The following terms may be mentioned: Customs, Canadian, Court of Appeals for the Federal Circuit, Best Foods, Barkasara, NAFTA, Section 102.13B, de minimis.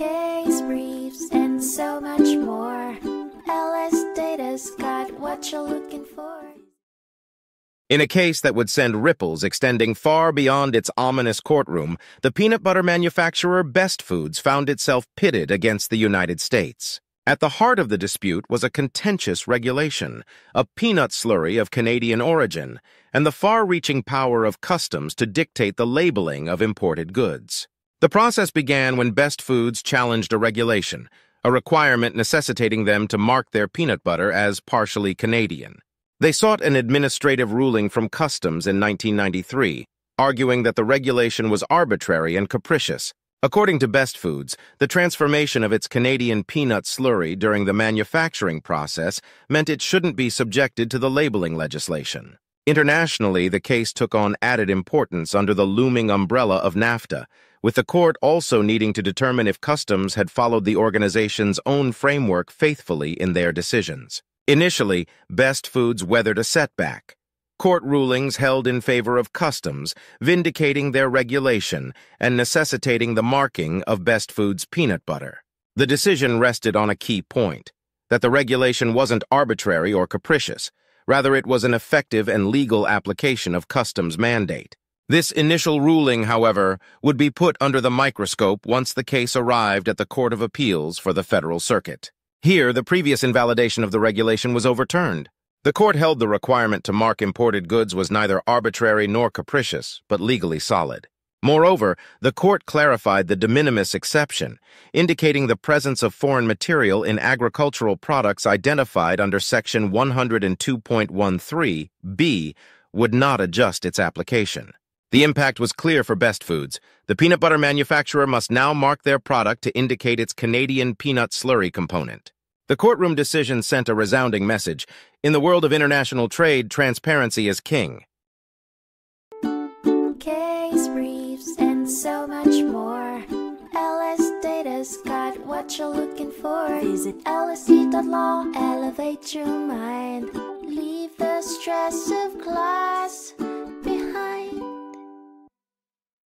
case briefs, and so much more. LS Data's got what you're looking for. In a case that would send ripples extending far beyond its ominous courtroom, the peanut butter manufacturer Best Foods found itself pitted against the United States. At the heart of the dispute was a contentious regulation, a peanut slurry of Canadian origin, and the far-reaching power of customs to dictate the labeling of imported goods. The process began when Best Foods challenged a regulation, a requirement necessitating them to mark their peanut butter as partially Canadian. They sought an administrative ruling from Customs in 1993, arguing that the regulation was arbitrary and capricious. According to Best Foods, the transformation of its Canadian peanut slurry during the manufacturing process meant it shouldn't be subjected to the labeling legislation. Internationally, the case took on added importance under the looming umbrella of NAFTA, with the court also needing to determine if Customs had followed the organization's own framework faithfully in their decisions. Initially, Best Foods weathered a setback. Court rulings held in favor of Customs, vindicating their regulation and necessitating the marking of Best Foods peanut butter. The decision rested on a key point, that the regulation wasn't arbitrary or capricious. Rather, it was an effective and legal application of Customs mandate. This initial ruling, however, would be put under the microscope once the case arrived at the Court of Appeals for the Federal Circuit. Here, the previous invalidation of the regulation was overturned. The court held the requirement to mark imported goods was neither arbitrary nor capricious, but legally solid. Moreover, the court clarified the de minimis exception, indicating the presence of foreign material in agricultural products identified under Section 102.13B would not adjust its application. The impact was clear for Best Foods. The peanut butter manufacturer must now mark their product to indicate its Canadian peanut slurry component. The courtroom decision sent a resounding message. In the world of international trade, transparency is king. Case briefs and so much more. LS Data's got what you're looking for. Visit lsd.law, elevate your mind. Leave the stress of class.